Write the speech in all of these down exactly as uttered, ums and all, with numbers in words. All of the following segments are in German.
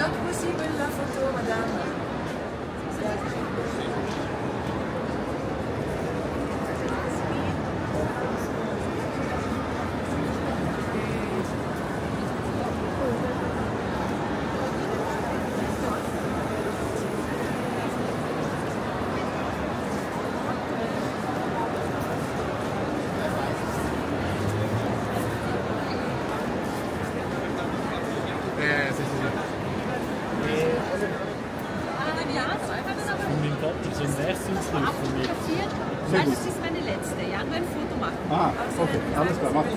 not possible la photo, madame. Nein, das ist meine letzte, ja, nur ein Foto machen. Ah, okay, alles klar, mach ich.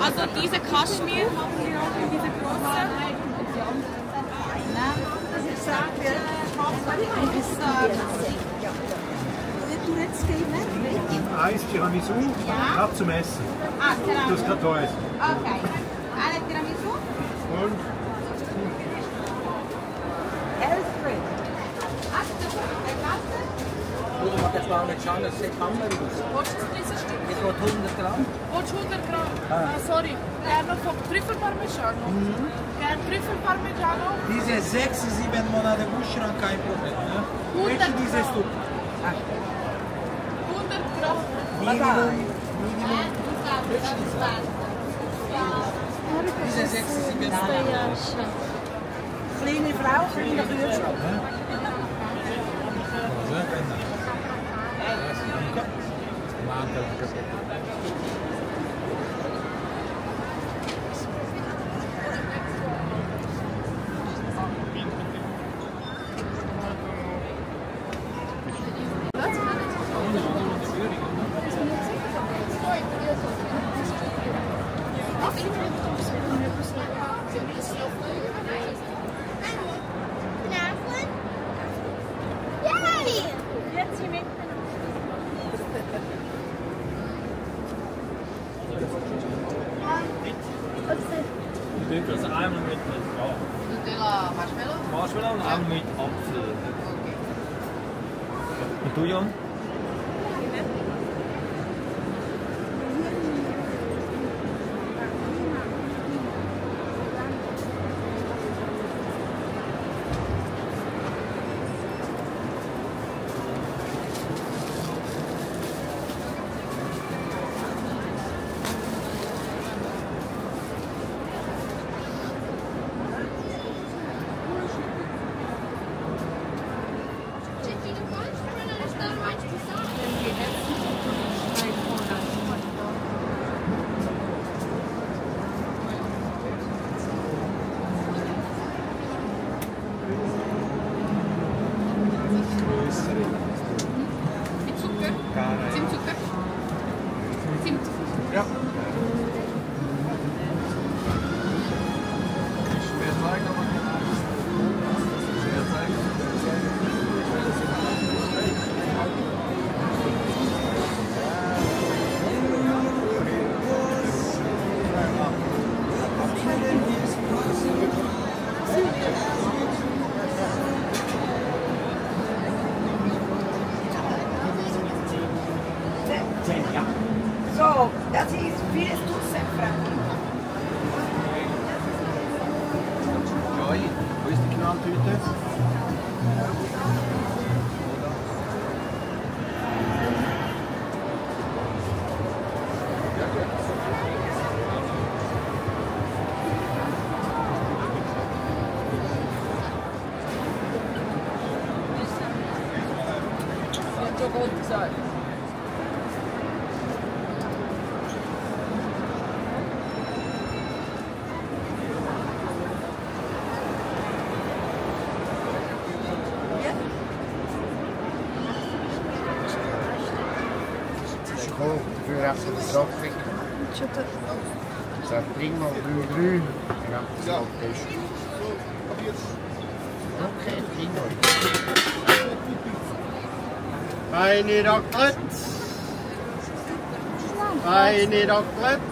Also diese Kaschmir, diese große. Eis Tiramisu, ab zum Essen. Das kann da essen. Okay. Alle Tiramisu? Und? Das war nicht schade, das hätte Hammer gewusst. Wolltest du dieses Stück? Das war hundert Gramm. Wolltest du hundert Gramm? Ah. Ah, sorry, gerne vom Trüffelparmigiano. Mhm. Gerne Trüffelparmigiano. Diese sechs, sieben Monate Buschran, kein Problem. Ne? hundert Gramm. Dieses Stück? hundert Gramm. Minimum. Minimum. Diese sechs, sieben Monate. Kleine Frau, kleine Kühlschrank. Thank you. Nutella Marshmallow? Marshmallow und auch mit Apfel. Okay. Und du, Jan? So, das ist viertausendfranken. Joy, wo ist die Knalltüte? Nicht so gut gesagt. Dafür haben sie das Tropfen. Sag, bring mal grün. Dann haben sie das Tropfen. Okay, bring mal. Eine Raclette. Eine Raclette.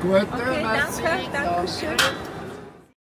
Gut, okay, danke, danke schön.